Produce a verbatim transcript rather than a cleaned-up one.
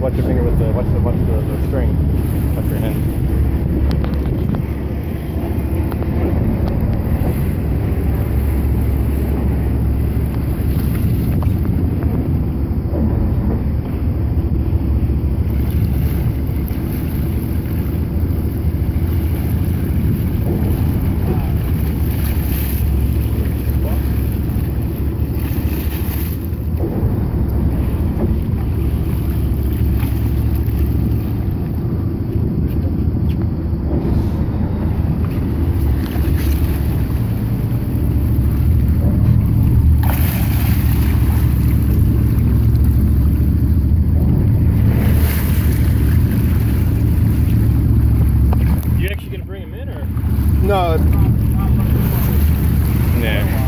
watch your finger with the watch the watch the, the string. Watch your hand. No. Nah.